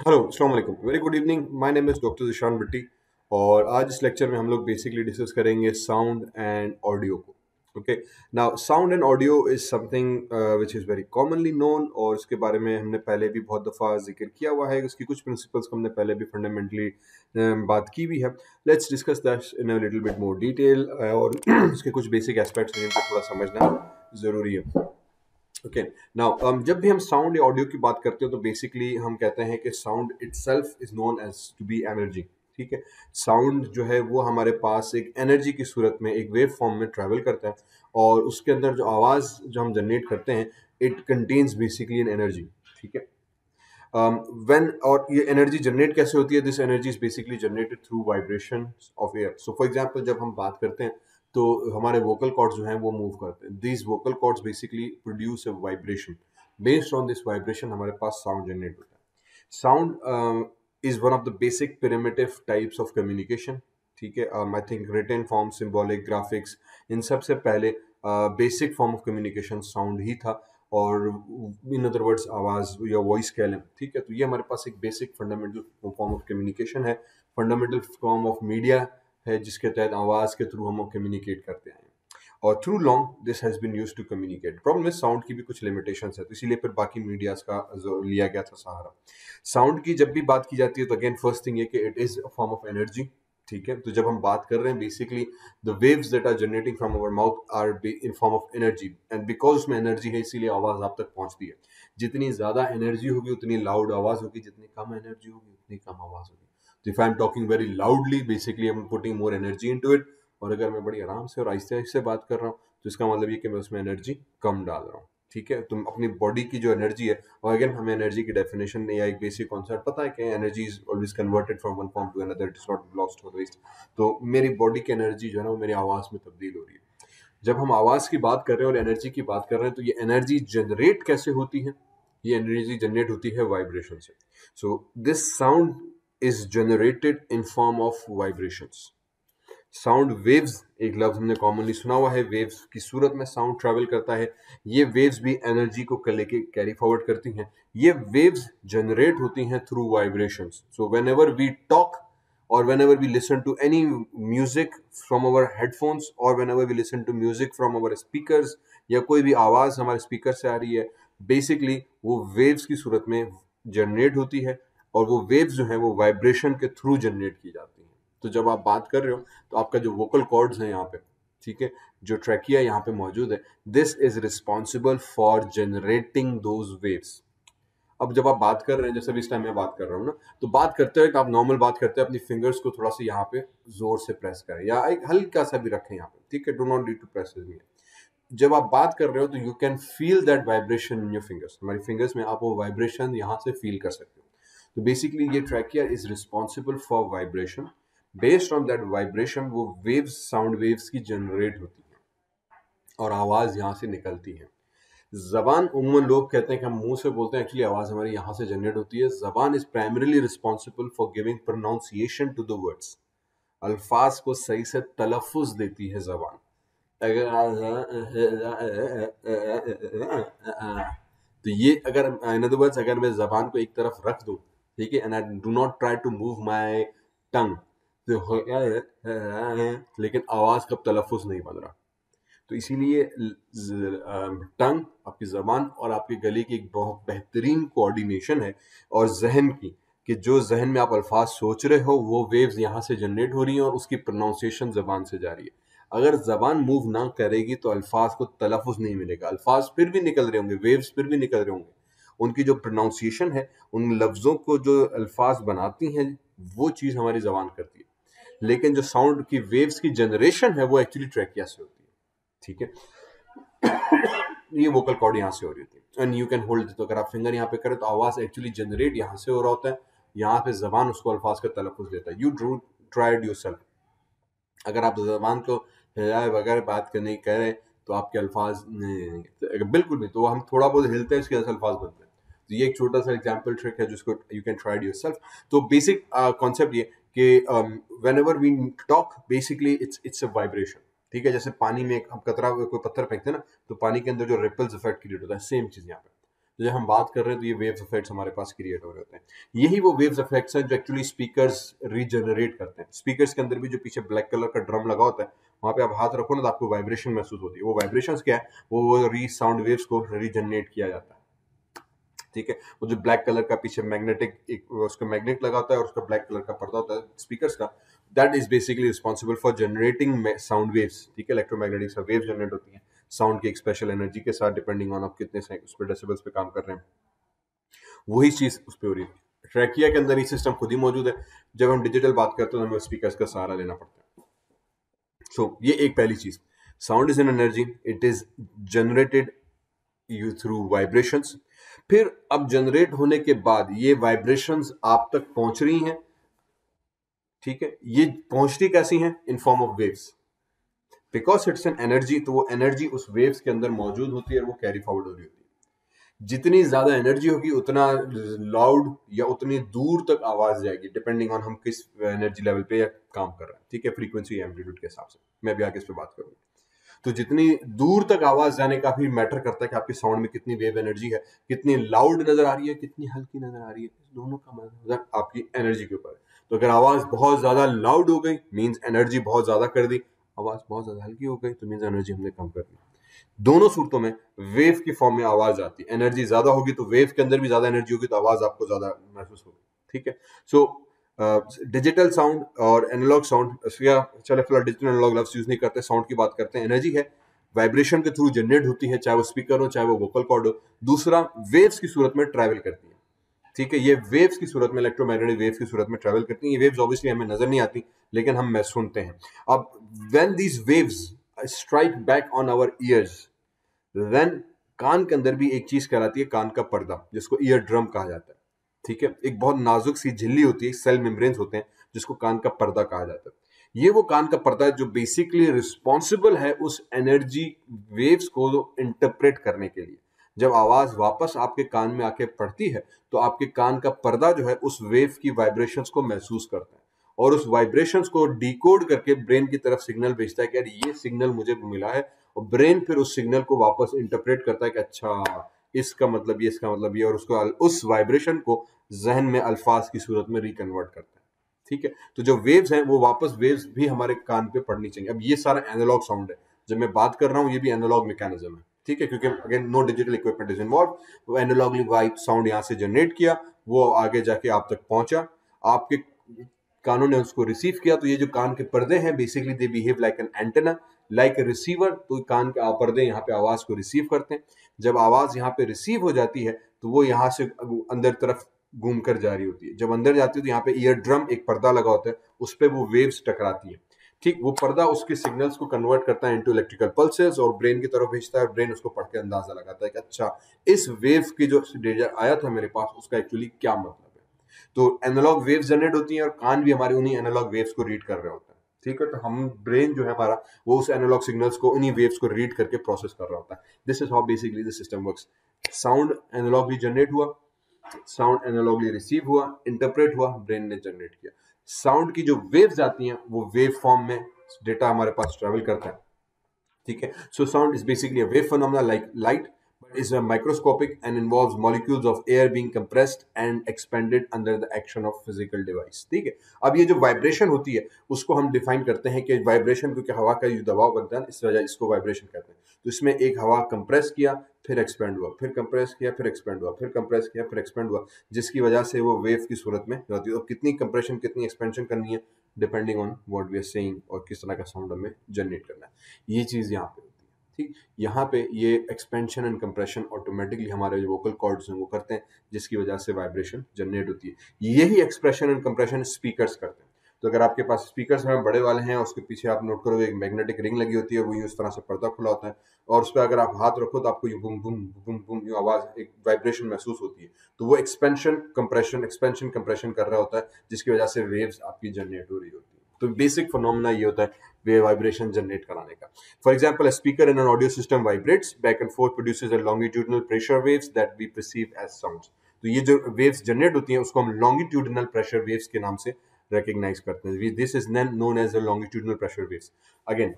Hello, अस्सलाम वालेकुम, very good evening. My name is doctor Jishant Bhitti और आज इस लेक्चर में हम लोग बेसिकली डिस्कस करेंगे साउंड एंड ऑडियो को। Okay, now sound and audio is something which is very commonly known और इसके बारे में हमने पहले भी बहुत दफ़ा जिक्र किया हुआ है। इसकी कुछ प्रिंसिपल्स को हमने पहले भी फंडामेंटली बात की हुई है। Let's discuss that in a little bit more detail और इसके कुछ बेसिक एस्पेक्ट्स हैं जिनको थोड़ा समझना ज़रूरी है। ओके, नाउ जब भी हम साउंड या ऑडियो की बात करते हैं तो बेसिकली हम कहते हैं कि sound itself is known as to be energy. ठीक है, साउंड जो है वो हमारे पास एक एनर्जी की सूरत में एक वेव फॉर्म में ट्रैवल करता है और उसके अंदर जो आवाज़ जो हम जनरेट करते हैं it contains basically an energy. ठीक है, और ये एनर्जी जनरेट कैसे होती है? This energy is basically generated through vibration of air. So for example जब हम बात करते हैं तो हमारे वोकल कॉर्ड्स जो हैं वो मूव करते हैं। These vocal cords basically produce a vibration, based on this vibration हमारे पास साउंड जनरेट होता है। Sound is one of the basic primitive types of communication. ठीक है, I think written form, symbolic, graphics, इन सबसे पहले basic form of communication sound ही था और इन अदर वर्ड्स आवाज़ या वॉइस कह लें। ठीक है, तो ये हमारे पास एक basic fundamental form of communication है, फंडामेंटल फॉर्म ऑफ मीडिया है जिसके तहत आवाज़ के थ्रू हम कम्युनिकेट करते हैं और through long this has been used to communicate. Problem है साउंड की भी कुछ लिमिटेशंस है तो इसीलिए फिर बाकी मीडियाज़ का लिया गया था सहारा। साउंड की जब भी बात की जाती है तो अगेन फर्स्ट थिंग ये कि it is a form of energy. ठीक है, तो जब हम बात कर रहे हैं basically the waves that are generating from our mouth are in form of energy and because उसमें एनर्जी है इसीलिए आवाज़ आप तक पहुँचती है। जितनी ज़्यादा एनर्जी होगी उतनी लाउड आवाज़ होगी, जितनी कम एनर्जी होगी उतनी कम आवाज़ होगी। If I'm talking very loudly, basically I'm putting more energy into it. और अगर मैं बड़ी आराम से और आहिस्ते आहिस्ते बात कर रहा हूँ तो इसका मतलब ये कि मैं उसमें एनर्जी कम डाल रहा हूँ। ठीक है, तुम अपनी बॉडी की जो एनर्जी है, और अगेन हमें एनर्जी की डेफिनेशन या एक बेसिक कॉन्सेप्ट पता है कि energy is always converted from one form to another, it is not lost और वेस्ट। तो मेरी बॉडी की एनर्जी जो है ना वो मेरी आवाज़ में तब्दील हो रही है। जब हम आवाज़ की बात कर रहे हैं और एनर्जी की बात कर रहे हैं तो ये एनर्जी जनरेट कैसे होती है? ये एनर्जी जनरेट होती है वाइब्रेशन से। So this sound is generated in form of vibrations. sound waves एक लफ्ज हमने commonly सुना हुआ है, waves की सूरत में sound travel करता है। ये waves भी energy को लेके carry forward करती हैं। ये waves generate होती हैं through vibrations. so whenever we talk or whenever we listen to any music from our headphones or whenever we listen to music from our speakers या कोई भी आवाज़ हमारे speaker से आ रही है, basically वो waves की सूरत में generate होती है और वो वेव्स जो हैं वो वाइब्रेशन के थ्रू जनरेट की जाती हैं। तो जब आप बात कर रहे हो तो आपका जो वोकल कॉर्ड्स हैं यहाँ पे, ठीक है, जो ट्रैकिया यहाँ पे मौजूद है, this is responsible for generating those waves. अब जब आप बात कर रहे हैं, जैसे इस टाइम मैं बात कर रहा हूँ ना, तो बात करते हुए आप नॉर्मल बात करते हैं, अपनी फिंगर्स को थोड़ा सा यहाँ पे जोर से प्रेस करें या एक हल्का सा भी रखें यहाँ पे। ठीक है, do not need to press it. जब आप बात कर रहे हो तो you can feel that vibration in your fingers. हमारी फिंगर्स में आप वो वाइब्रेशन यहाँ से फील कर सकते हो। तो बेसिकली ये trachea is responsible for vibration, based on that vibration वो वेव्स, साउंड वेव्स की जनरेट होती है और आवाज़ यहाँ से निकलती है। ज़बान, उमूमन लोग कहते हैं कि हम मुंह से बोलते हैं, एक्चुअली आवाज़ हमारी यहाँ से जनरेट होती है। ज़बान is primarily responsible for giving pronunciation to the words. अल्फाज को सही से तलफ़ुज़ देती है ज़बान। तो ये अगर इन अदर वर्ड्स अगर मैं ज़बान को एक तरफ रख दूँ, ठीक है, and I do not try to move my tongue, लेकिन आवाज़ का तलफ़ुज़ नहीं बन रहा। तो इसीलिए टंग, आपकी ज़बान और आपकी गले की एक बहुत बेहतरीन कोऑर्डिनेशन है और जहन की, कि जो जहन में आप अल्फाज सोच रहे हो वो वेव्स यहाँ से जनरेट हो रही हैं और उसकी प्रोनाउंसिएशन ज़बान से जा रही है। अगर ज़बान मूव ना करेगी तो अल्फाज को तलफ़ुज़ नहीं मिलेगा। अल्फाज फिर भी निकल रहे होंगे, वेव्स फिर भी निकल रहे होंगे, उनकी जो प्रोनाउंसिएशन है, उन लफ्ज़ों को जो अल्फाज बनाती हैं वो चीज़ हमारी ज़बान करती है, लेकिन जो साउंड की वेव्स की जनरेशन है वो एक्चुअली ट्रैकिया से होती है। ठीक है, ये वोकल कॉर्ड यहाँ से हो रही होती है एंड यू कैन होल्ड। तो अगर आप फिंगर यहाँ पे करें तो आवाज़ एक्चुअली जनरेट यहाँ से हो रहा होता है, यहाँ पे ज़बान उसको अल्फाज का तलफ़ुज़ देता है। You tried yourself. अगर आप ज़बान को हिलाए बगैर बात करने कह रहे तो आपके अल्फाज बिल्कुल नहीं, तो हम थोड़ा बहुत हिलते हैं उसके अल्फाज बनते हैं। तो ये एक छोटा सा एग्जांपल ट्रिक है जिसको यू कैन ट्राई योरसेल्फ। तो बेसिक कॉन्सेप्ट ये कि whenever we talk basically it's a vibration. ठीक है, जैसे पानी में हम कतरा कोई पत्थर फेंकते हैं ना, तो पानी के अंदर जो रिपल्स इफेक्ट क्रिएट होता है, सेम चीज़ यहाँ पे। तो जब हम बात कर रहे हैं तो ये वेव्स इफेक्ट्स हमारे पास क्रिएट हो रहे होते हैं। यही वो वेव्स इफेक्ट्स हैं जो एक्चुअली स्पीकर्स रीजनरेट करते हैं। स्पीकर्स के अंदर भी जो पीछे ब्लैक कलर का ड्रम लगा होता है, वहाँ पे आप हाथ रखो ना तो आपको वाइब्रेशन महसूस होती है। वो वाइब्रेशंस क्या है, वो री साउंड वेव्स को रीजनरेट किया जाता है। ठीक है, वो जो ब्लैक कलर का पीछे मैग्नेटिक एक उसका मैग्नेट लगा होता है और उसका ब्लैक कलर का पर्दा होता है स्पीकर्स का, that is basically responsible for generating sound waves. ठीक है, इलेक्ट्रोमैग्नेटिक वेव्स जनरेट होती हैं साउंड की एक स्पेशल एनर्जी के साथ, डिपेंडिंग ऑन आप कितने उस पर डेसिबल्स पे काम कर रहे हैं। वही चीज उस पर हो रही है। ट्रैकिया के अंदर ये सिस्टम खुद ही मौजूद है। जब हम डिजिटल बात करते हैं तो हमें स्पीकर्स का सहारा लेना पड़ता है। सो ये एक पहली चीज, sound is an energy, it is generated you through vibrations. फिर अब जनरेट होने के बाद ये वाइब्रेशंस आप तक पहुंच रही हैं। ठीक है, ये पहुंचती कैसी हैं, in form of waves, because it's an energy. तो वो एनर्जी उस वेव्स के अंदर मौजूद होती है और वो कैरी फॉरवर्ड हो रही होती है। जितनी ज्यादा एनर्जी होगी उतना लाउड या उतनी दूर तक आवाज जाएगी, डिपेंडिंग ऑन हम किस एनर्जी लेवल पे काम कर रहे हैं। ठीक है, फ्रीक्वेंसी एम्पलीट्यूड के हिसाब से मैं भी आगे इस पर बात करूंगा। तो जितनी दूर तक आवाज जाने का भी मैटर करता है कि आपके साउंड में कितनी वेव एनर्जी है, कितनी लाउड नजर आ रही है, कितनी हल्की नजर आ रही है, दोनों का मतलब आपकी एनर्जी के ऊपर है। तो अगर आवाज बहुत ज्यादा लाउड हो गई मींस एनर्जी बहुत ज्यादा कर दी, आवाज बहुत ज्यादा हल्की हो गई तो मींस एनर्जी हमने कम कर दी। दोनों सूरतों में वेव की फॉर्म में आवाज आती है। एनर्जी ज्यादा होगी तो वेव के अंदर भी ज्यादा एनर्जी होगी तो आवाज आपको ज्यादा महसूस होगी। ठीक है, सो डिजिटल साउंड और एनालॉग साउंड, चलो फिलहाल डिजिटल एनालॉग लफ्स यूज नहीं करते, साउंड की बात करते हैं। एनर्जी है, वाइब्रेशन के थ्रू जनरेट होती है, चाहे वो स्पीकर हो चाहे वो वोकल कॉर्ड हो। दूसरा, वेव्स की सूरत में ट्रैवल करती है। ठीक है, ये वेव्स की सूरत में, इलेक्ट्रोमैग्नेटिक वेव्स की सूरत में ट्रैवल करती है। ये वेव्स ऑब्वियसली हमें नजर नहीं आती लेकिन हम महसूस सुनते हैं। अब when these waves strike back on our ears, then कान के अंदर भी एक चीज कहलाती है कान का पर्दा, जिसको ईयर ड्रम कहा जाता है। ठीक है, एक बहुत नाजुक सी झिल्ली होती है, सेल मेम्ब्रेन्स होते हैं जिसको कान का पर्दा कहा जाता है। ये वो कान का पर्दा है जो बेसिकली रिस्पॉन्सिबल है उस एनर्जी वेव्स को इंटरप्रेट करने के लिए। जब आवाज वापस आपके कान में आके पड़ती है तो आपके कान का पर्दा जो है उस वेव की वाइब्रेशंस को महसूस करता है और उस वाइब्रेशंस को डिकोड करके ब्रेन की तरफ सिग्नल भेजता है कि यार ये सिग्नल मुझे मिला है, और ब्रेन फिर उस सिग्नल को वापस इंटरप्रेट करता है कि अच्छा इसका मतलब ये, इसका मतलब ये, और उसको उस वाइब्रेशन को जहन में अल्फाज की सूरत में रिकन्वर्ट करता है। ठीक है, तो जो वेव्स हैं वो वापस वेव्स भी हमारे कान पे पड़नी चाहिए। अब ये सारा एनालॉग साउंड है, जब मैं बात कर रहा हूँ ये भी एनालॉग मैकेनिज्म है। ठीक है, क्योंकि again no digital equipment is involve. Analogly vibe sound यहाँ से जनरेट किया, वो आगे जाके आप तक पहुंचा, आपके कानों ने उसको रिसीव किया। तो ये जो कान के पर्दे हैं basically they behave like an antenna, like a receiver. तो कान के पर्दे यहाँ पे आवाज को रिसीव करते हैं। जब आवाज यहाँ पे रिसीव हो जाती है तो वो यहाँ से अंदर तरफ घूम कर जा रही होती है। जब अंदर जाती है तो यहाँ पे ईयर ड्रम एक पर्दा लगा होता है, उस पर वो वेव्स टकराती है। ठीक, वो पर्दा उसके सिग्नल्स को कन्वर्ट करता है इनटू इलेक्ट्रिकल पल्सेस और ब्रेन की तरफ भेजता है। ब्रेन उसको पढ़ के अंदाजा लगाता है कि अच्छा इस वेव की जो डेजर आया था मेरे पास उसका एक्चुअली क्या मतलब। तो एनालॉग वेव्स जनरेट होती हैं और कान भी हमारे उन्हीं एनालॉग वेव्स को रीड कर रहे होते हैं। ठीक है, तो हम ब्रेन जो है हमारा वो उस एनालॉग सिग्नल्स को, उन्हीं वेव्स को रीड करके प्रोसेस कर रहा होता है। This is how basically the system works. Sound analogly generate हुआ, साउंड एनालॉगली रिसीव हुआ, इंटरप्रेट हुआ, ब्रेन ने जनरेट किया। साउंड की जो वेव्स आती हैं वो वेव फॉर्म में डेटा हमारे पास ट्रेवल करता है। ठीक है, so sound is basically a wave phenomena like light, is a microscopic and involves molecules of air being compressed and expanded under the action of physical device। ठीक है, अब ये जो वाइब्रेशन होती है उसको हम डिफाइन करते हैं कि वाइब्रेशन, क्योंकि हवा का जो दबाव बनता है इस वजह इसको वाइब्रेशन कहते हैं। तो इसमें एक हवा कंप्रेस किया फिर एक्सपेंड हुआ, फिर कंप्रेस किया फिर एक्सपेंड हुआ, फिर कंप्रेस किया फिर एक्सपेंड हुआ, जिसकी वजह से वो वेव की सूरत में रहती है। और कितनी कंप्रेशन कितनी एक्सपेंशन करनी है depending on what we are saying और किस तरह का साउंड हमें जनरेट करना है, ये चीज़ यहाँ पे। यहाँ पे ये एक्सपेंशन एंड कंप्रेशन ऑटोमेटिकली हमारे जो वोकल कॉर्ड्स हैं वो करते हैं, जिसकी वजह से वाइब्रेशन जनरेट होती है। यही एक्सप्रेशन एंड कंप्रेशन स्पीकर्स करते हैं। तो अगर आपके पास स्पीकर्स हैं बड़े वाले हैं, उसके पीछे आप नोट करोगे एक मैग्नेटिक रिंग लगी होती है और वही उस तरह से पर्दा खुला होता है, और उस पर अगर आप हाथ रखो तो आपको यूं बुम बुम बुम बुम यूं आवाज, एक वाइब्रेशन महसूस होती है। तो वो एक्सपेंशन कंप्रेशन कर रहा होता है, जिसकी वजह से वेव्स आपकी जनरेट हो रही होती है। तो बेसिक फिनोमेना ये होता है वे वाइब्रेशन जनरेट कराने का। For example, speaker in an audio system vibrates back and forth, produces a longitudinal pressure waves that we perceive as sounds. तो ये जो वेव्स जनरेट होती हैं उसको हम लॉन्गिट्यूडिनल प्रेशर वेव्स के नाम से रिकग्नाइज करते हैं। This is known as a longitudinal pressure waves. Again,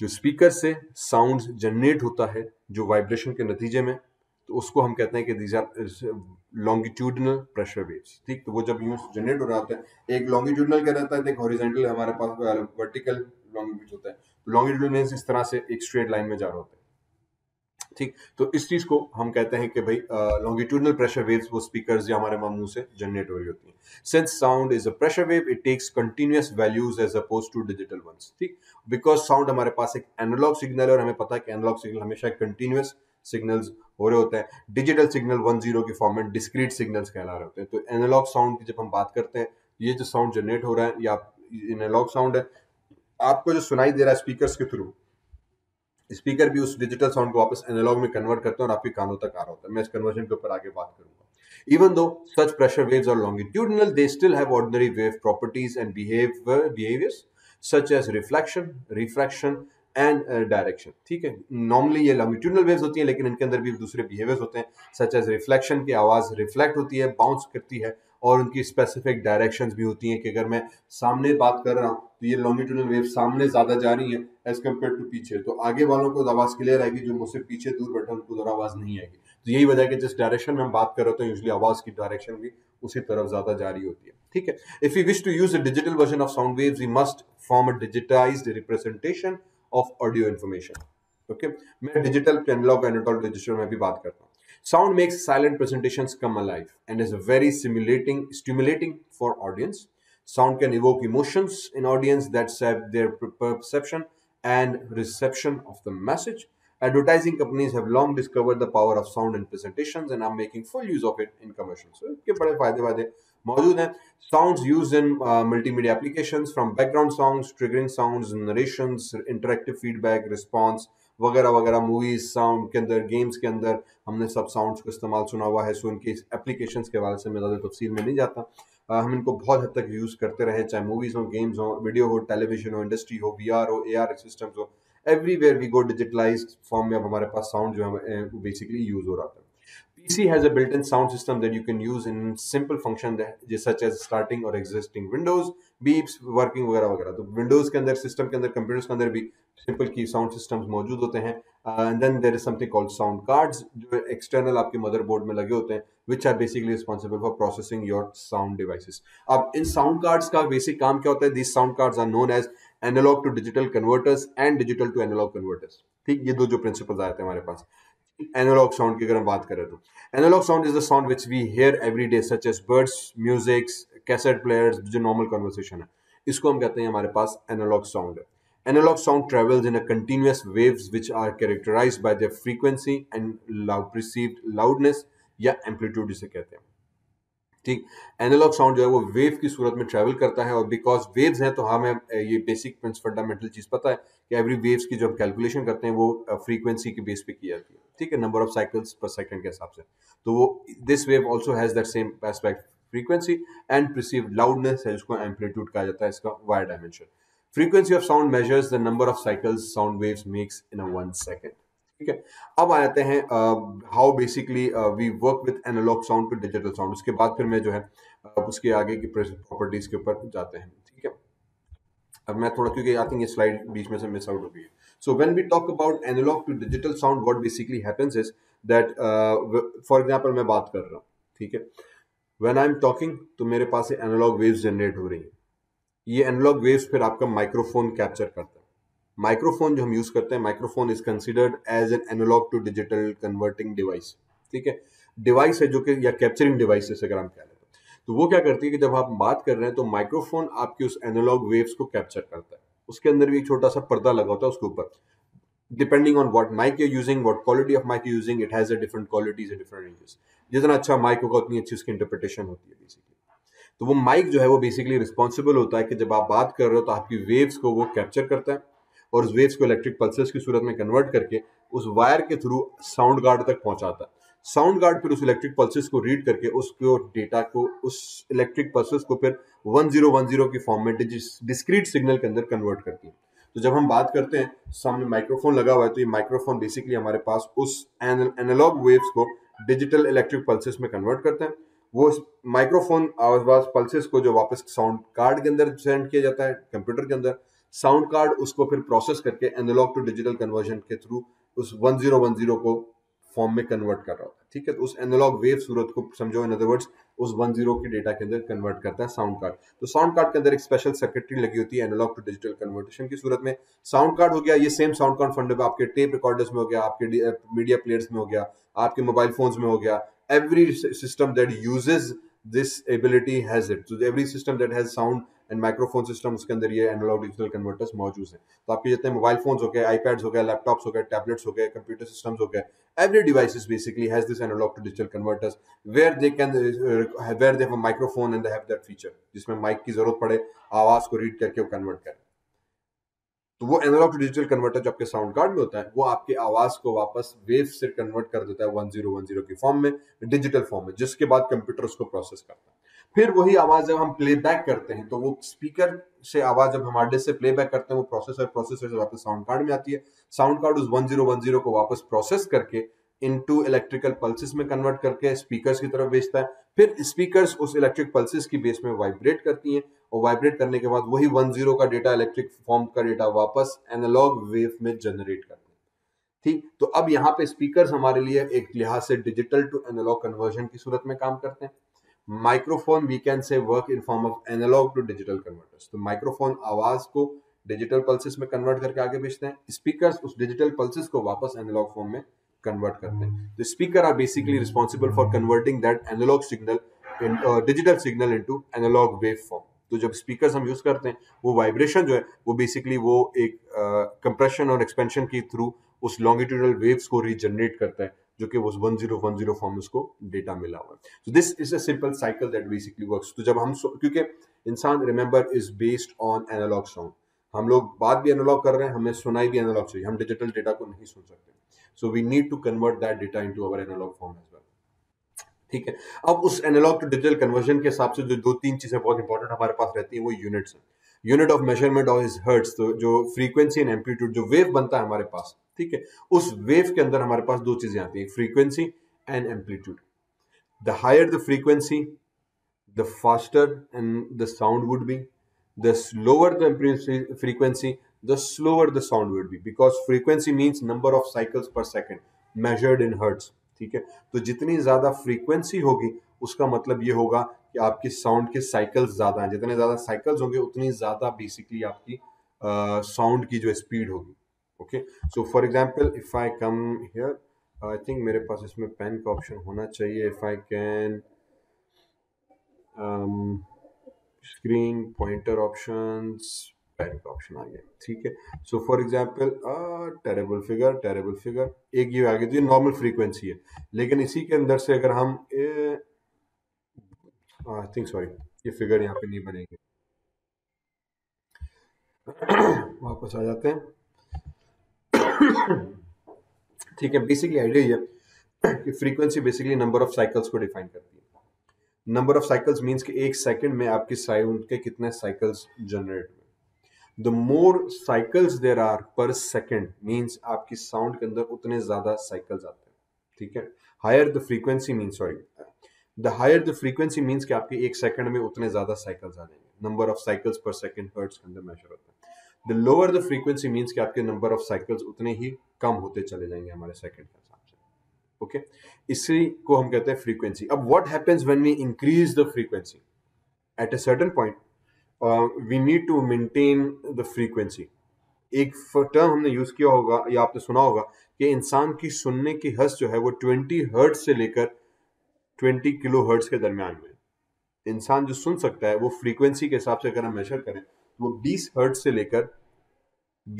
जो स्पीकर से साउंड जनरेट होता है जो वाइब्रेशन के नतीजे में, तो उसको हम कहते हैं कि these are longitudinal pressure waves. ठीक, तो वो जब यूं जनरेट हो रहा होता है, एक लॉन्गिट्यूडनल कह रहता है, एक हॉरिजॉन्टल हमारे पास वर्टिकल लॉन्गिट्यूड होता है। तो लॉन्गिट्यूडनल मींस इस तरह से एक स्ट्रेट लाइन में जा रहा होता है। ठीक, तो इस चीज को हम कहते हैं कि भाई लॉन्गिट्यूडनल प्रेशर वेव्स वो स्पीकर्स या हमारे मुंह से जनरेट हो रही होती हैं। Since sound is a pressure wave, it takes continuous values as opposed to digital ones. ठीक, बिकॉज साउंड हमारे पास एक एनालॉग सिग्नल है और हमें पता है कि एनालॉग सिग्नल हमेशा कंटीन्यूअस सिग्नल्स हो रहे होते हैं। डिजिटल सिग्नल 1-0 के फॉर्म में डिस्क्रीट सिग्नल्स कहला रहे होते हैं। तो एनालॉग साउंड की जब हम बात करते हैं, ये जो साउंड जनरेट हो रहा है या एनालॉग साउंड है, आपको जो सुनाई दे रहा है स्पीकर्स के थ्रू, स्पीकर भी उस डिजिटल साउंड को वापस एनालॉग में कन्वर्ट करते हैं और आपके कानों तक आ रहा होता है। मैं इस कन्वर्जन के ऊपर आगे बात करूंगा। Even though such pressure waves are longitudinal, they still have ordinary wave properties and behaviours such as reflection, refraction and direction. ठीक है, नॉर्मली ये लॉन्गिट्यूडनल वेव्स होती हैं, लेकिन इनके अंदर भी दूसरे बिहेवियर्स होते हैं, सच एज रिफ्लेक्शन की आवाज़ रिफ्लेक्ट होती है, बाउंस करती है, और उनकी स्पेसिफिक डायरेक्शंस भी होती हैं कि अगर मैं सामने बात कर रहा हूँ तो ये लॉन्गिट्यूडनल वेव सामने ज़्यादा जा रही है एज कम्पेयर टू पीछे, तो आगे वालों को आवाज़ क्लियर आएगी, जो मुझसे पीछे दूर बैठे उनको ज़रा आवाज़ नहीं आएगी। तो यही वजह है कि जिस डायरेक्शन में हम बात कर रहे होते हैं, यूजली आवाज़ की डायरेक्शन भी उसी तरफ ज़्यादा जा रही होती है। ठीक है, if you wish to use a digital version of sound waves, we must form a digitised representation of audio information. Okay, मैं डिजिटल एनालॉग एनालॉग रजिस्टर में भी बात करता हूँ। Sound makes silent presentations come alive and is very stimulating for audience. Sound can evoke emotions in audience that shape their perception and reception of the message. Advertising companies have long discovered the power of sound in presentations and are making full use of it in commercials. So, इसके बड़े फायदे मौजूद हैं। Sounds used in multimedia applications, from background sounds, triggering sounds, narrations, interactive feedback, response, वगैरह वगैरह। Movies sound के अंदर, games के अंदर हमने सब साउंड्स को इस्तेमाल सुना हुआ है। सो उनके एप्लीकेशंस के हवाले से मैं ज़्यादा तफसील में नहीं जाता। हम इनको बहुत हद तक यूज़ करते रहे, चाहे मूवीज़ हो, गेम्स हो, वीडियो हो, टेलीविजन हो, इंडस्ट्री हो, वीआर हो, एआर सिस्टम्स हो, everywhere we go digitalised form में अब हमारे पास साउंड जो है बेसिकली यूज़ हो रहा था। PC has a built-in sound system that you can use in simple function that such as starting or existing windows, beeps, working वगैरह वगैरह। तो विंडोज के अंदर, सिस्टम के अंदर, कंप्यूटर्स के अंदर भी सिंपल की साउंड सिस्टम्स मौजूद होते हैं। And then there is something called sound cards, जो एक्सटर्नल आपके मदरबोर्ड में लगे होते हैं, which are basically responsible for processing your sound devices. अब इन साउंड कार्ड्स का बेसिक काम क्या होता है? These sound cards are known as analogue to digital converters and digital to analogue converters. ठीक, ये दो जो प्रिंसिपल्स आए थे हमारे पास। एनालॉग साउंड की अगर हम बात करें तो analogue sound is the sound which we hear every day, such as birds, musics, cassette players, जो नॉर्मल कन्वर्सेशन है, इसको हम कहते हैं हमारे पास एनालॉग साउंड है। Analogue sound travels in a continuous waves which are characterised by their frequency and perceived loudness या एम्पलीट्यूड इसे कहते हैं। ठीक, एनालॉग साउंड जो है वो वेव की सूरत में ट्रैवल करता है, और बिकॉज वेव्स हैं तो हमें ये बेसिक फंडामेंटल चीज़ पता है कि एवरी वेव्स की जो हम कैलकुलेशन करते हैं वो फ्रीक्वेंसी के बेस पे की जाती है। ठीक है, number of cycles per second के हिसाब से। तो वो this wave also has that same aspect, frequency and perceived loudness है, जिसको एम्पलीट्यूड कहा जाता है, इसका wire dimension. Frequency of sound measures the number of cycles sound waves makes in a 1 second. ठीक है, अब आ जाते हैं how basically we work with analogue sound to digital sound. उसके बाद फिर मैं जो है उसके आगे की प्रॉपर्टीज के ऊपर जाते हैं। ठीक है, अब मैं थोड़ा, क्योंकि आई थिंक ये स्लाइड बीच में से मिस आउट हो गई है। So when we talk about analogue to digital sound, what basically happens is that, for example मैं बात कर रहा हूँ, ठीक है, व्हेन आई एम टॉकिंग, तो मेरे पास से एनालॉग वेव्स जनरेट हो रही है। ये एनालॉग वेव्स फिर आपका माइक्रोफोन कैप्चर करता है। माइक्रोफोन जो हम यूज करते हैं, microphone is considered as an analogue to digital converting device. ठीक है, डिवाइस है जो कि, या कैप्चरिंग डिवाइस है अगर हम कह रहे हैं, तो वो क्या करती है कि जब आप बात कर रहे हैं तो माइक्रोफोन आपके उस एनालॉग वेव्स को कैप्चर करता है। उसके अंदर भी एक छोटा सा पर्दा लगा होता है, उसके ऊपर depending on what mic you using, what quality of mic you using, it has a different qualities, different ranges. जितना अच्छा माइक होगा उतनी अच्छी उसकी इंटरप्रिटेशन होती है बेसिकली। तो वो माइक जो है वो बेसिकली रिस्पॉन्सिबल होता है कि जब आप बात कर रहे हो तो आपकी वेव्स को वो कैप्चर करता है, और उस वेव्स को इलेक्ट्रिक पल्सेस की सूरत में कन्वर्ट करके उस वायर के थ्रू साउंड गार्ड तक पहुंचाता है। साउंड गार्ड फिर उस इलेक्ट्रिक पल्सेस को रीड करके उसको डेटा को, उस इलेक्ट्रिक पल्सेस को फिर 1010 के फॉर्म में डिस्क्रीट सिग्नल के अंदर कन्वर्ट करती है। तो जब हम बात करते हैं, सामने माइक्रोफोन लगा हुआ है, तो ये माइक्रोफोन बेसिकली हमारे पास उस एनालॉग वेव्स को डिजिटल इलेक्ट्रिक पल्सेस में कन्वर्ट करते हैं। वो माइक्रोफोन आवाज पल्सेस को जो वापस साउंड कार्ड के अंदर सेंड किया जाता है कंप्यूटर के अंदर, साउंड कार्ड उसको फिर प्रोसेस करके एनालॉग टू डिजिटल कन्वर्जन के थ्रू उस 1010 को फॉर्म में कन्वर्ट कर रहा होता है। ठीक है, तो उस एनालॉग वेव सूरत को समझो, इन अदर वर्ड्स उस 10 के डेटा के अंदर कन्वर्ट करता है साउंड कार्ड। तो साउंड कार्ड के अंदर एक स्पेशल सर्किटरी लगी होती है एनालॉग टू डिजिटल कन्वर्टेशन की सूरत में। साउंड कार्ड हो गया, ये सेम साउंड कार्ड फंड आपके टेप रिकॉर्डर्स में हो गया, आपके मीडिया प्लेयर्स में हो गया, आपके मोबाइल फोन्स में हो गया। Every system that uses this ability has it, so every system that has sound and microphone system, उसके अंदर ये एनालॉग डिजिटल कन्वर्टर्स मौजूद हैं। तो आपके जितने मोबाइल फोन्स हो गए, आईपैड्स हो गए, लैपटॉप्स हो गए, टैबलेट्स हो गए, कंप्यूटर सिस्टम्स हो गए, every devices basically has this analogue to digital converters where they have a microphone and they have that feature जिसमें माइक की जरूरत पड़े, आवाज को रीड करके वो कन्वर्ट करें। तो वो एनालॉग टू डिजिटल कन्वर्टर जो आपके साउंड कार्ड में होता है वो आपकी आवाज को वापस वेव से कन्वर्ट कर देता है 1010 की फॉर्म में, डिजिटल फॉर्म में, जिसके बाद कंप्यूटर उसको प्रोसेस करता है। फिर वही आवाज जब हम प्लेबैक करते हैं तो वो स्पीकर से आवाज जब हमारे से प्लेबैक करते हैं वो प्रोसेसर से वापस साउंड कार्ड में आती है। साउंड कार्ड उस 1010 को वापस प्रोसेस करके इनटू इलेक्ट्रिकल पल्सेस में कन्वर्ट करके स्पीकर्स की तरफ भेजता है। फिर स्पीकर्स उस इलेक्ट्रिक पल्सेस की बेस में वाइब्रेट करती हैं और वाइब्रेट करने के बाद वही 10 का डेटा, इलेक्ट्रिक फॉर्म का डेटा वापस एनालॉग वेव में जनरेट करते हैं। ठीक, तो अब यहाँ पे स्पीकर्स हमारे लिए एक लिहाज से डिजिटल टू एनालॉग कन्वर्जन की सूरत में काम करते हैं। Microphone we can say work in form of analogue to digital converters. तो माइक्रोफोन आवाज को डिजिटल पल्सेस में कन्वर्ट करके आगे भेजते हैं, स्पीकर्स उस डिजिटल पल्सेस को वापस एनालॉग फॉर्म में कन्वर्ट करते हैं। तो speaker are basically responsible for converting that analogue signal, digital signal into analogue wave form. तो जब स्पीकर्स हम यूज करते हैं वो वाइब्रेशन जो है वो बेसिकली वो एक कंप्रेशन और एक्सपेंशन के थ्रू उस लॉन्गिट्यूडल वेव्स को रीजनरेट करता है जो कि उस 1010 फॉर्म उसको डेटा मिला हुआ है। So this is a simple cycle that basically works. तो जब हम क्योंकि इंसान remember is based on analogue sound, हम लोग बात भी एनालॉग कर रहे हैं, हमें सुनाई भी एनालॉग चाहिए, हम डिजिटल डेटा को नहीं सुन सकते। So we need to convert that data into our analogue form as well. ठीक है, अब उस एनालॉग टू डिजिटल कन्वर्जन के हिसाब से जो 2-3 चीजें बहुत इंपॉर्टेंट हमारे पास रहती हैं वो यूनिट्स हैं। यूनिट ऑफ मेजरमेंट और इज हर्ट्स, तो जो फ्रीक्वेंसी एंड एम्पलीट्यूड, जो वेव बनता है हमारे पास, ठीक है, उस वेव के अंदर हमारे पास 2 चीजें आती हैं, frequency and amplitude. The higher the frequency the faster and the sound would be, the lower the frequency the slower the sound would be, because frequency means number of cycles per second measured in hertz. ठीक है, तो जितनी ज्यादा frequency होगी उसका मतलब ये होगा कि आपके साउंड के साइकिल्स ज्यादा हैं, जितने ज्यादा साइकिल्स होंगे उतनी ज्यादा बेसिकली आपकी साउंड की जो स्पीड होगी। Okay, so for example if I come here, I think मेरे पास इसमें पेन का ऑप्शन होना चाहिए। If I can screen pointer options, pen का ऑप्शन आ गया। ठीक है, so for example terrible figure एक ये आ गया, तो ये नॉर्मल फ्रीक्वेंसी है, लेकिन इसी के अंदर से अगर हम आई थिंक सॉरी ये फिगर यहाँ पे नहीं बनेगी। वापस आ जाते हैं। ठीक है, बेसिकली आइडिया ये है कि frequency basically number of cycles को डिफाइन करती है। नंबर ऑफ साइकिल्स मींस कि एक सेकंड में आपकी साउंड के कितने साइकिल्स जनरेट हुए। The more cycles there are per second means आपकी साउंड के अंदर उतने ज्यादा cycles आते हैं। ठीक है, the higher the frequency means कि आपके एक सेकंड में उतने ज्यादा cycles आ जाएंगे। Number of cycles per second hertz के अंदर measure होता है। The lower the frequency means कि आपके number of cycles उतने ही कम होते चले जाएंगे हमारे second के हिसाब से। ओके, इसी को हम कहते हैं frequency। अब what happens when we increase the frequency? At a certain point we need to maintain the frequency। एक टर्म हमने यूज किया होगा या आपने सुना होगा कि इंसान की सुनने की हर्ट्स जो है वो 20 हर्ट्स से लेकर 20 किलो हर्ट्स के दरमियान में इंसान जो सुन सकता है वो फ्रीक्वेंसी के हिसाब से अगर हम मेजर करें तो वो 20 हर्ट्स से लेकर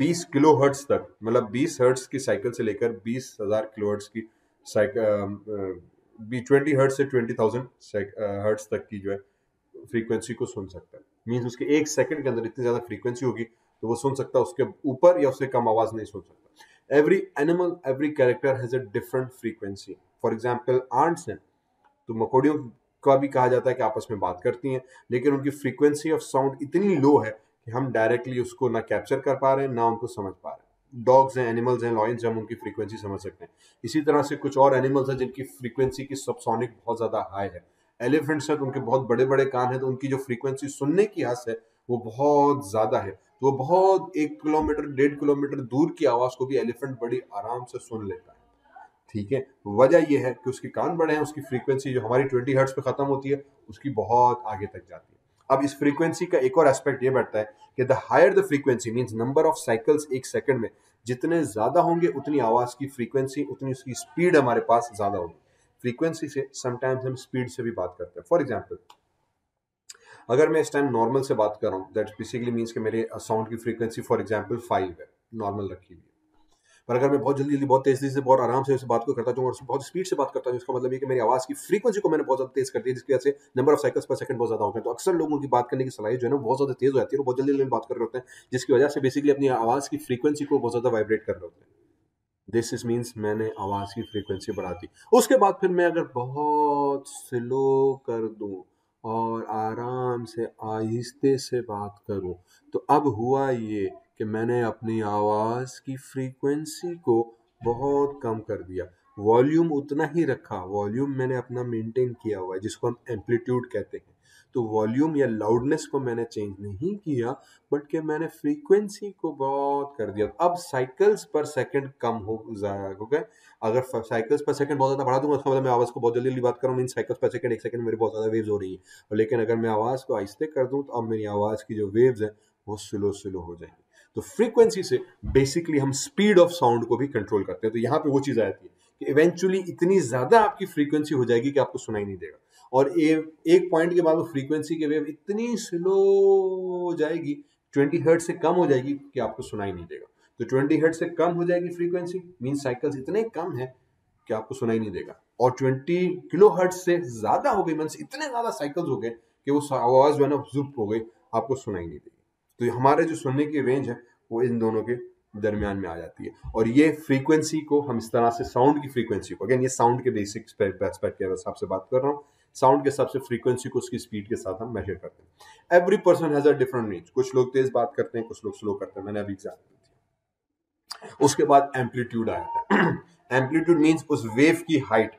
20 किलो हर्ट्स तक, मतलब 20 हर्ट्स की साइकिल से लेकर 20,000 किलो हर्ट्स की साइकिल 20 हर्ट्स से 20,000 हर्ट्स तक की जो है फ्रीक्वेंसी को सुन सकता है। मींस उसके एक सेकंड के अंदर इतनी ज्यादा फ्रीक्वेंसी होगी तो वो सुन सकता है, उसके ऊपर या उससे कम आवाज नहीं सुन सकता। Every animal, every character has a different frequency. For example ants हैं, तो मकोड़ियों का भी कहा जाता है कि आपस में बात करती हैं, लेकिन उनकी फ्रीक्वेंसी ऑफ साउंड इतनी लो है कि हम डायरेक्टली उसको ना कैप्चर कर पा रहे हैं ना उनको समझ पा रहे हैं। डॉग्स हैं, एनिमल्स हैं, लॉयंस, हम उनकी फ्रीक्वेंसी समझ सकते हैं। इसी तरह से कुछ और एनिमल्स हैं जिनकी फ्रीक्वेंसी की सबसोनिक बहुत ज्यादा हाई है। एलिफेंट्स हैं तो उनके बहुत बड़े बड़े कान हैं, तो उनकी जो फ्रीक्वेंसी सुनने की हंस है वो बहुत ज्यादा है, तो वो बहुत 1 किलोमीटर 1.5 किलोमीटर दूर की आवाज को भी एलिफेंट बड़ी आराम से सुन लेता है। ठीक है। वजह यह है कि उसके कान बड़े हैं, उसकी फ्रीक्वेंसी जो हमारी 20 हर्ट्ज पे खत्म होती है उसकी बहुत आगे तक जाती है। अब इस फ्रीक्वेंसी का एक और एस्पेक्ट ये बढ़ता है कि the higher the frequency means number of cycles एक सेकंड में जितने ज्यादा होंगे उतनी आवाज की फ्रीक्वेंसी, उतनी उसकी स्पीड हमारे पास ज्यादा होगी। फ्रीक्वेंसी से समटाइम्स हम स्पीड से भी बात करते हैं। फॉर एग्जाम्पल अगर मैं इस टाइम नॉर्मल से बात कर रहा हूँ, दैट्स बेसिकली मींस कि मेरे साउंड की फ्रीक्वेंसी फॉर एग्जाम्पल 5 है, नॉर्मल रखी हुई है। पर अगर मैं बहुत जल्दी जल्दी बहुत तेजी से बहुत आराम से उस बात को करता हूँ और बहुत स्पीड से बात करता हूँ, इसका मतलब ये कि मेरी आवाज़ की फ्रीक्वेंसी को मैंने बहुत ज़्यादा तेज कर दी है, जिसकी वजह से number of cycles per second बहुत ज़्यादा हो गए। तो अक्सर लोगों की बात करने की सलाह जो है ना बहुत ज़्यादा तेज हो जाती है और बहुत जल्दी जल्दी बात कर रहे होते हैं, जिसकी वजह से बेसिकली अपनी आवाज़ की फ्रीक्वेंसी को बहुत ज़्यादा वाइब्रेट कर रहे होते हैं। दिस इज मीन्स मैंने आवाज़ की फ्रीक्वेंसी बढ़ा दी। उसके बाद फिर मैं अगर बहुत स्लो कर दूँ और आराम से आहिस्ते से बात करूँ तो अब हुआ ये कि मैंने अपनी आवाज़ की फ्रीक्वेंसी को बहुत कम कर दिया। वॉल्यूम उतना ही रखा, वॉल्यूम मैंने अपना मेंटेन किया हुआ है जिसको हम एम्पलीट्यूड कहते हैं। तो वॉल्यूम या लाउडनेस को मैंने चेंज नहीं किया बट कि मैंने फ्रीक्वेंसी को बहुत कर दिया। अब साइकिल्स पर सेकंड कम हो गए। अगर साइकिल्स पर सेकंड बहुत ज़्यादा बढ़ा दूंगा उसका मतलब मैं आवाज़ को बहुत जल्दी जल्दी बात कर रहा हूँ, मीन साइकिल्स पर सेकंड एक सेकंड मेरी बहुत ज़्यादा वेव्स हो रही है। लेकिन अगर मैं आवाज़ को आहिस्ते कर दूँ तो अब मेरी आवाज़ की जो वेव्स हैं वो स्लो स्लो हो जाएंगी। तो फ्रीक्वेंसी से बेसिकली हम स्पीड ऑफ साउंड को भी कंट्रोल करते हैं। तो यहाँ पे वो चीज़ आ जाती है कि इवेंचुअली इतनी ज़्यादा आपकी फ्रीक्वेंसी हो जाएगी कि आपको सुनाई नहीं देगा और एक पॉइंट के बाद वो फ्रीक्वेंसी के वेव इतनी स्लो हो जाएगी, 20 हर्ट्ज से कम हो जाएगी कि आपको सुनाई नहीं देगा। तो 20 हर्ट्ज से कम हो जाएगी फ्रीक्वेंसी, मीन साइकिल्स इतने कम है कि आपको सुनाई नहीं देगा। और 20 किलो हर्ट्ज से ज़्यादा हो गई, मीन्स इतने ज़्यादा साइकिल्स हो गए कि वो आवाज़ जो है ना जुप हो गई, आपको सुनाई नहीं देगी। तो हमारे जो सुनने की रेंज है वो इन दोनों के दरमियान में आ जाती है। और ये फ्रीक्वेंसी को हम इस तरह से साउंड की फ्रीक्वेंसी को, अगेन ये साउंड के बेसिक्स के हिसाब से बात कर रहा हूँ, साउंड के हिसाब से फ्रीक्वेंसी को उसकी स्पीड के साथ हम मेजर करते हैं। Every person has a different range, कुछ लोग तेज बात करते हैं, कुछ लोग स्लो करते हैं। मैंने अभी एग्जांपल दिया। उसके बाद एम्पलीट्यूड आ जाता है। एम्पलीट्यूड मीन्स उस वेव की हाइट,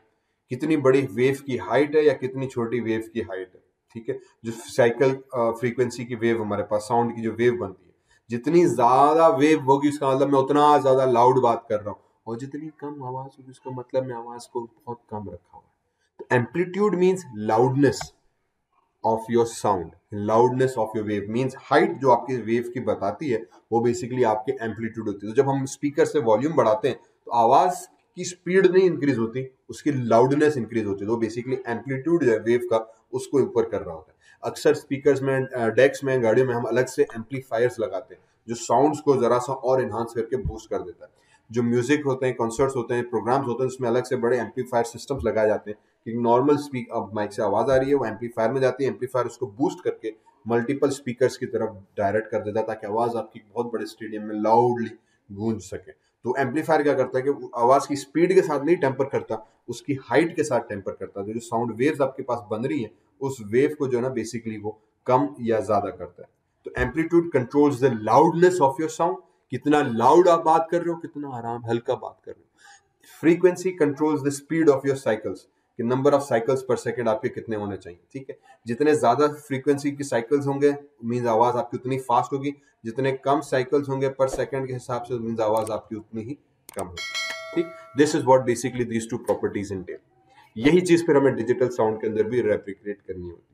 कितनी बड़ी वेव की हाइट है या कितनी छोटी वेव की हाइट है, ठीक है। जो साइकिल फ्रीक्वेंसी की वेव हमारे पास साउंड की जो वेव बनती है, जितनी ज्यादा वेव होगी उसका मतलब मैं उतना ज्यादा लाउड बात कर रहा हूँ और जितनी कम आवाज होगी उसका मतलब मैं आवाज को बहुत कम रखा हुआ है। तो amplitude means loudness of your sound, loudness of your wave means height जो आपकी वेव की बताती है वो बेसिकली आपके एम्पलीट्यूड होती है। तो जब हम स्पीकर से वॉल्यूम बढ़ाते हैं तो आवाज की स्पीड नहीं इंक्रीज होती, उसकी लाउडनेस इंक्रीज होती है। तो बेसिकली एम्पलीट्यूड है वेव का, उसको ऊपर कर रहा होता है। अक्सर स्पीकर्स में, डेस्क में, गाड़ियों में हम अलग से एम्पलीफायर्स लगाते हैं जो साउंड्स को जरा सा और इन्हांस करके बूस्ट कर देता है। जो म्यूजिक होते हैं, कॉन्सर्ट्स होते हैं, प्रोग्राम्स होते हैं, उसमें अलग से बड़े एम्पलीफायर सिस्टम्स लगाए जाते हैं कि नॉर्मल अब माइक से आवाज़ आ रही है, वो एम्पलीफायर में जाती है, एम्पलीफायर उसको बूस्ट करके मल्टीपल स्पीकर्स की तरफ डायरेक्ट कर देता है ताकि आवाज़ आपकी बहुत बड़े स्टेडियम में लाउडली गूंज सके। तो एम्पलीफायर क्या करता है कि आवाज़ की स्पीड के साथ नहीं टेम्पर करता, उसकी हाइट के साथ टेम्पर करता है। तो जो साउंड वेव्स आपके पास बन रही हैं उस वेव को जो है ना बेसिकली वो कम या ज़्यादा करता है। तो amplitude controls the loudness of your sound, कितना लाउड आप बात कर रहे हो, कितना आराम हल्का बात कर रहे हो। Frequency controls the speed of your cycles, कि number of cycles per second आपके कितने होने चाहिए, ठीक है। जितने ज़्यादा फ्रीक्वेंसी की साइकिल्स होंगे मीन्स आवाज़ आपकी उतनी फास्ट होगी, जितने कम साइकिल्स होंगे पर सेकंड के हिसाब से मीन्स आवाज़ आपकी उतनी ही कम होगी, ठीक। This is what basically these two properties in tail. यही चीज़ फिर हमें डिजिटल साउंड के अंदर भी रेप्लिकेट करनी होती है।